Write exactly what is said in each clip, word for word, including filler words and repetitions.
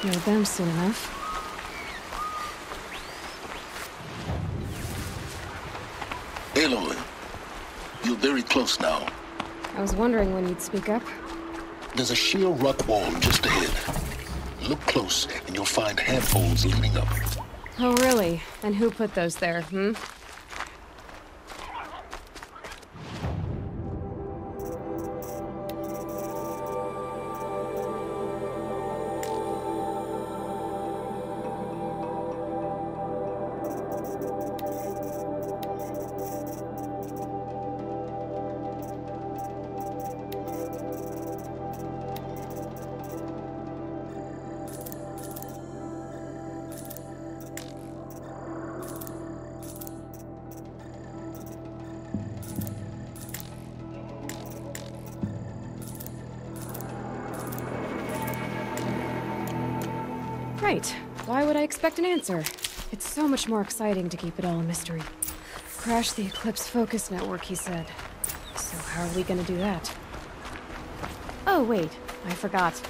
clear them soon enough. Aloy, you're very close now. I was wondering when you'd speak up. There's a sheer rock wall just ahead. Look close, and you'll find handholds leading up. Oh, really? And who put those there, hmm? Expect an answer. It's so much more exciting to keep it all a mystery. Crash the Eclipse Focus Network, he said. So how are we gonna do that? Oh, wait. I forgot.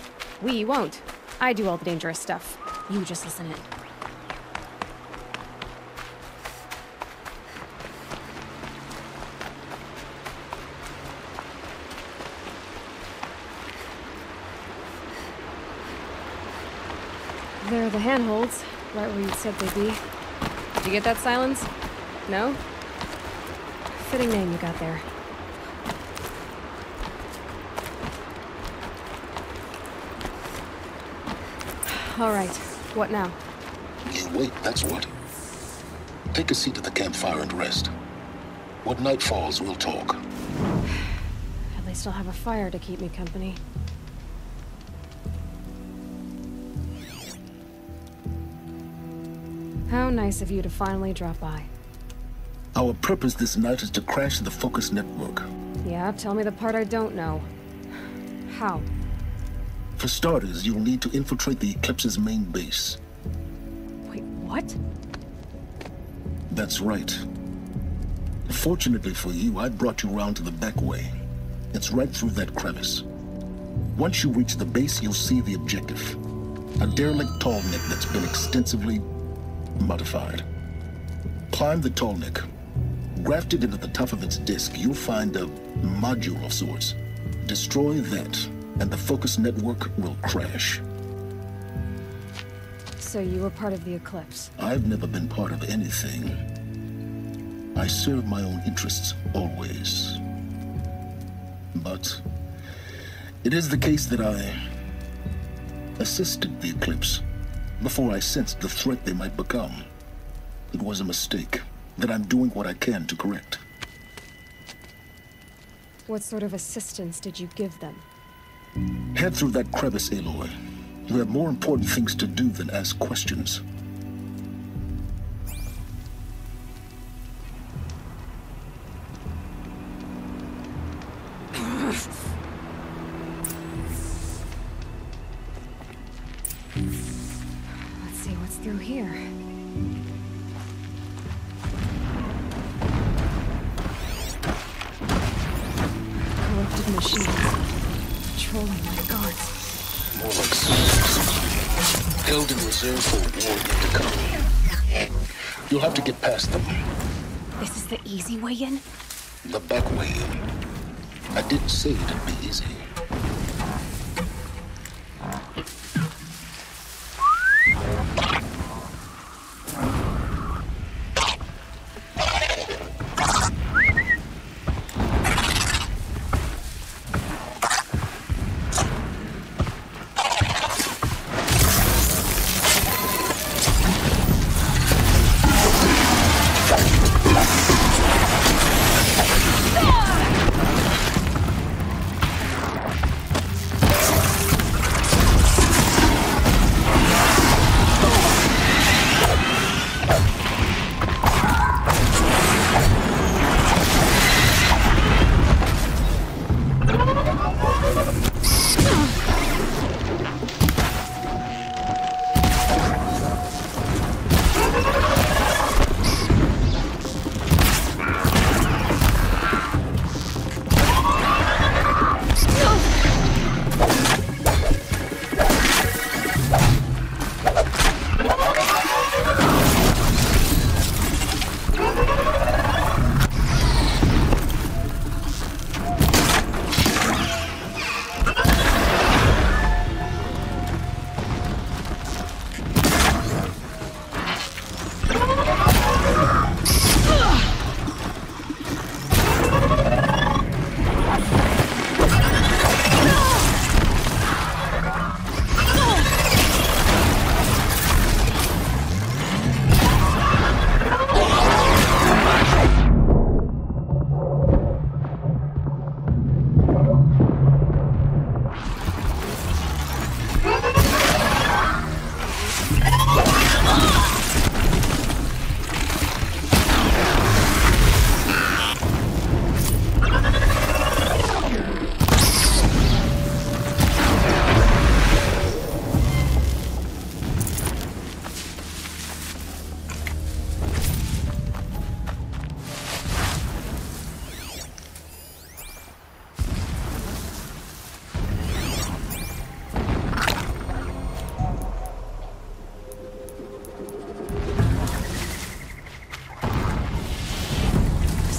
We won't. I do all the dangerous stuff. You just listen in. There are the handholds. Right where you said they'd be. Did you get that, Silence? No? Fitting name you got there. All right. What now? Yeah, wait, that's what. Take a seat at the campfire and rest. When night falls, we'll talk. At least I'll have a fire to keep me company. How nice of you to finally drop by. Our purpose this night is to crash the Focus Network. Yeah, tell me the part I don't know. How? For starters, you'll need to infiltrate the Eclipse's main base. Wait, what? That's right. Fortunately for you, I brought you around to the back way. It's right through that crevice. Once you reach the base, you'll see the objective. A derelict Tallneck that's been extensively modified. Climb the Tallneck. Grafted into the top of its disk, you'll find a module of sorts. Destroy that, and the Focus Network will crash. So you were part of the Eclipse? I've never been part of anything. I serve my own interests, always. But it is the case that I assisted the Eclipse. Before I sensed the threat they might become. It was a mistake that I'm doing what I can to correct. What sort of assistance did you give them? Head through that crevice, Aloy. You have more important things to do than ask questions. In? The back way in. I didn't say it'd be easy.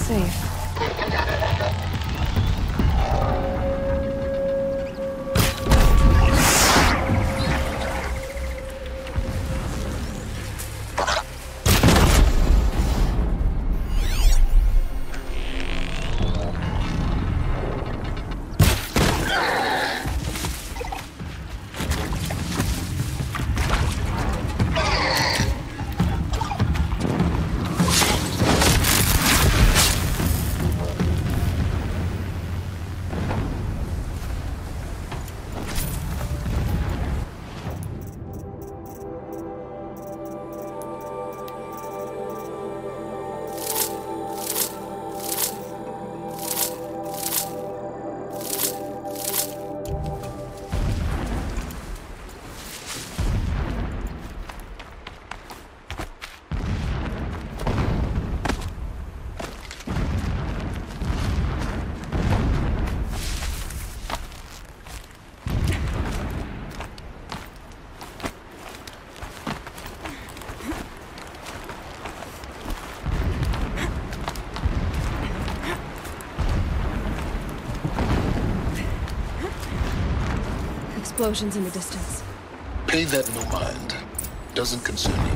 safe. Explosions in the distance. Pay that no mind. Doesn't concern you.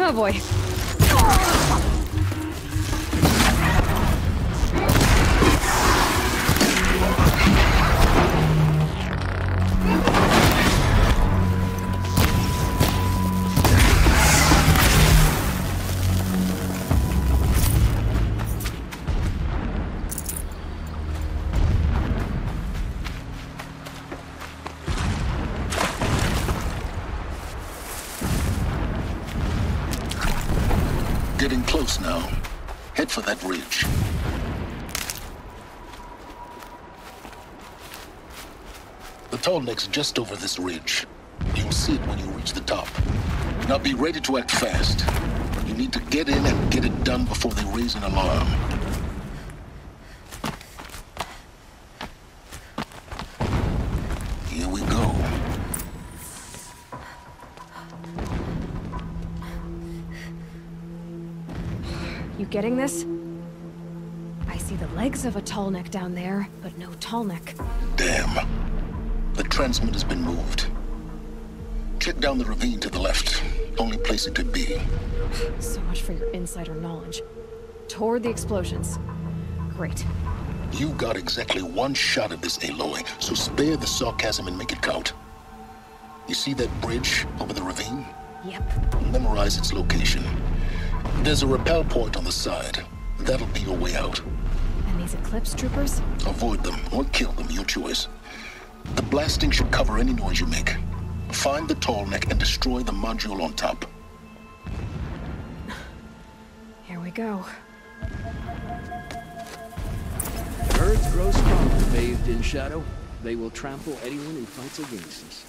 Oh boy. Getting close now. Head for that ridge. The Tallneck's just over this ridge. You'll see it when you reach the top. Now be ready to act fast. You need to get in and get it done before they raise an alarm. Here we go. You getting this? I see the legs of a Tallneck down there, but no Tallneck. Damn. The transmitter's been moved. Check down the ravine to the left. Only place it could be. So much for your insider knowledge. Toward the explosions. Great. You got exactly one shot at this, Aloy, so spare the sarcasm and make it count. You see that bridge over the ravine? Yep. Memorize its location. There's a rappel point on the side. That'll be your way out. And these Eclipse troopers? Avoid them, or kill them, your choice. The blasting should cover any noise you make. Find the Tallneck and destroy the module on top. Here we go. Birds grow stronger bathed in shadow. They will trample anyone who fights against us.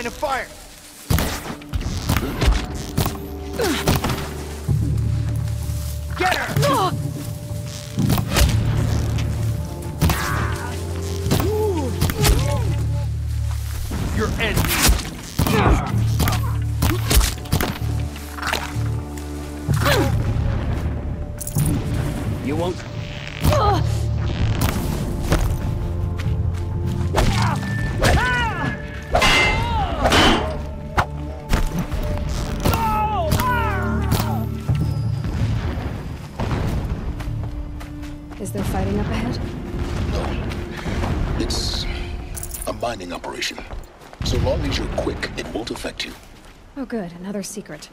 line of fire! Get her! No! Your end. You won't. Is there fighting up ahead? No. It's a mining operation. So long as you're quick, it won't affect you. Oh good, another secret.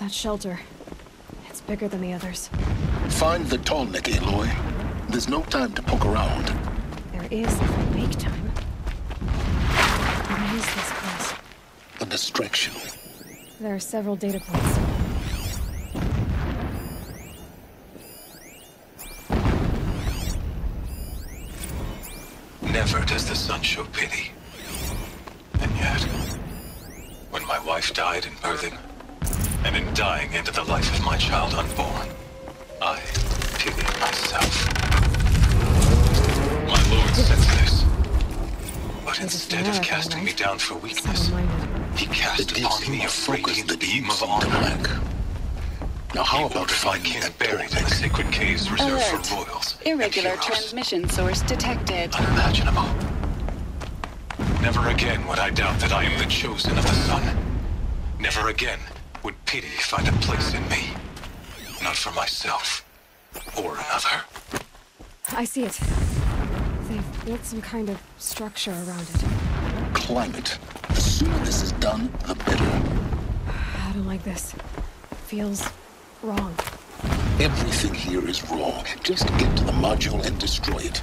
That shelter. It's bigger than the others. Find the Tallneck, Aloy. There's no time to poke around. There is if I make time. What is this place? A distraction. There are several data points. Never does the sun show pity. When my wife died in birthing, and in dying ended the life of my child unborn, I pity myself. My lord sensed this, but instead of casting me down for weakness, he cast upon me a radiant beam of honor. Now how about my kin buried in the sacred caves reserved for royals? Irregular transmission source detected. Unimaginable. Never again would I doubt that I am the chosen of the sun. Never again would pity find a place in me. Not for myself, or another. I see it. They've built some kind of structure around it. Climate. The sooner this is done, the better. I don't like this. It feels wrong. Everything here is wrong. Just get to the module and destroy it.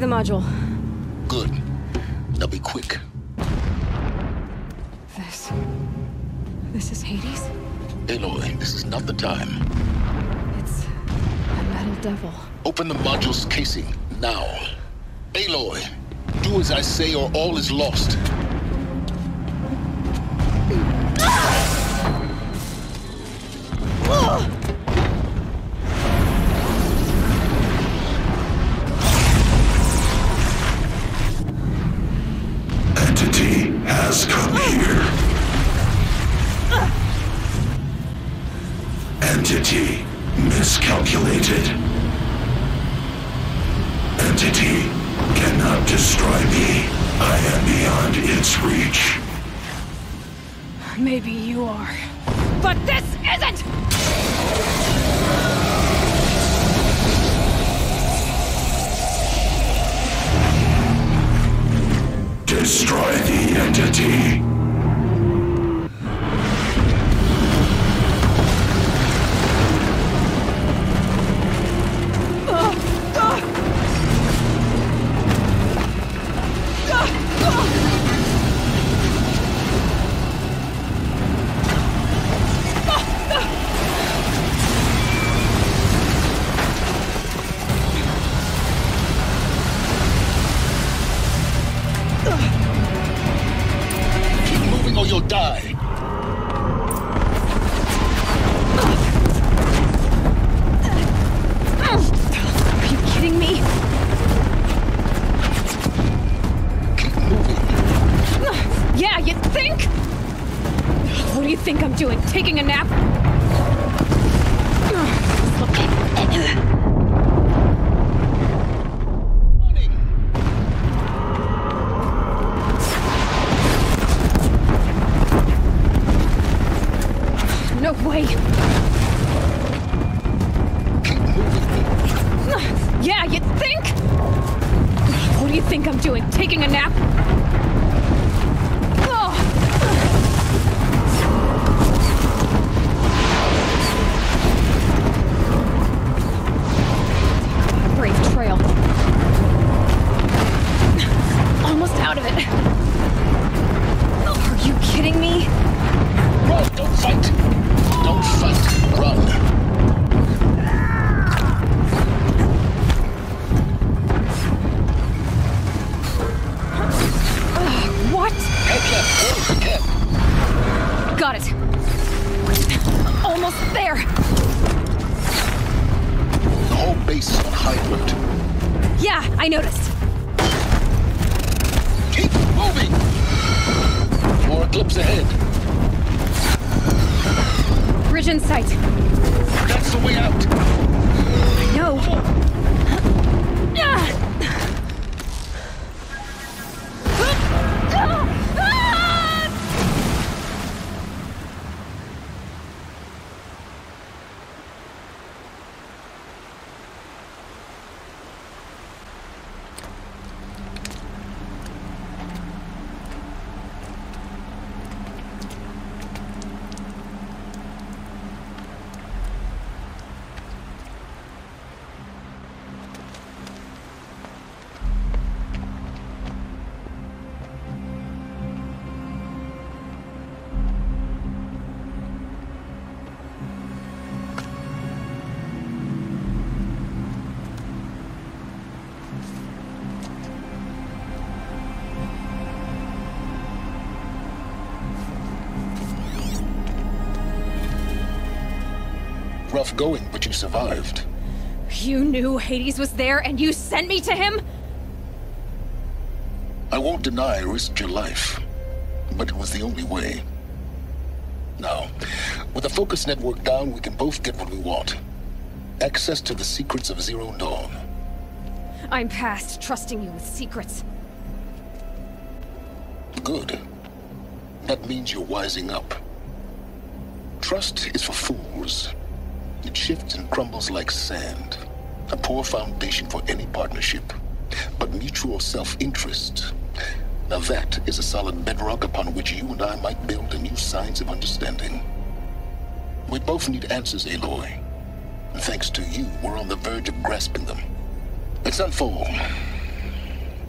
The module. Good. Now be quick. This... This is Hades? Aloy, this is not the time. It's... a metal devil. Open the module's casing, now. Aloy, do as I say or all is lost. Taking a nap? No way. Yeah, you'd think? What do you think I'm doing? Taking a nap? Yeah, I noticed. Keep moving! More Eclipse ahead. Bridge in sight. That's the way out. I know. Oh. Ah! Rough going, but you survived. You knew Hades was there and you sent me to him? I won't deny I risked your life, but it was the only way. Now, with the Focus Network down, we can both get what we want. Access to the secrets of Zero Dawn. I'm past trusting you with secrets. Good. That means you're wising up. Trust is for fools. It shifts and crumbles like sand, a poor foundation for any partnership. But mutual self-interest, now that is a solid bedrock upon which you and I might build a new science of understanding. We both need answers, Aloy. And thanks to you, we're on the verge of grasping them. It's Sunfall.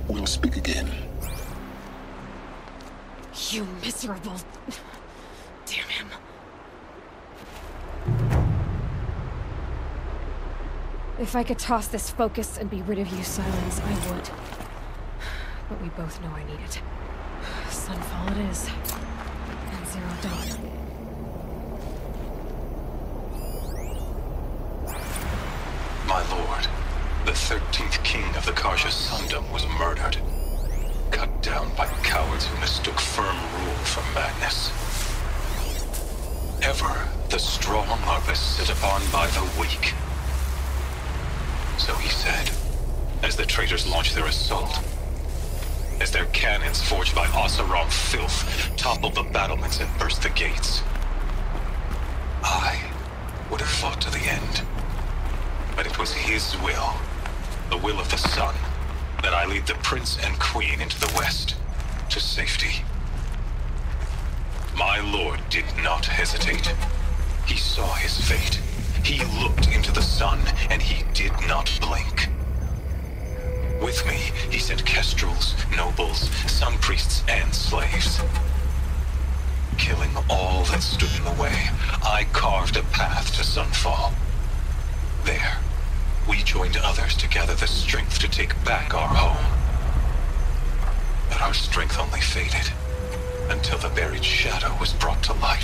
We'll speak again. You miserable... Damn him. If I could toss this focus and be rid of you, Silence, I would. But we both know I need it. Sunfall it is. And Zero Dawn. My lord, the thirteenth king of the Karsha Sundom was murdered. Cut down by cowards who mistook firm rule for madness. Ever the strong are beset upon by the weak. So he said, as the traitors launched their assault, as their cannons forged by Ossarong filth toppled the battlements and burst the gates. I would have fought to the end, but it was his will, the will of the sun, that I lead the prince and queen into the west, to safety. My lord did not hesitate. He saw his fate. He looked into the sun, and he did not blink. With me, he sent kestrels, nobles, sun priests, and slaves. Killing all that stood in the way, I carved a path to Sunfall. There, we joined others to gather the strength to take back our home. But our strength only faded, until the buried shadow was brought to light.